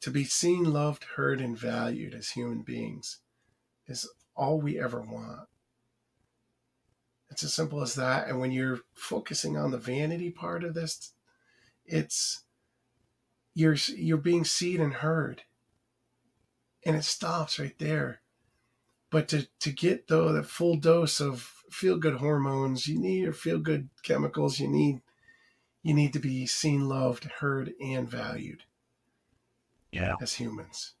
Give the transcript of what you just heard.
To be seen, loved, heard, and valued as human beings is all we ever want. It's as simple as that. And when you're focusing on the vanity part of this, it's you're being seen and heard. And it stops right there. But to get, though, that full dose of feel-good hormones, you need your feel-good chemicals, you need to be seen, loved, heard, and valued. Yeah. As humans.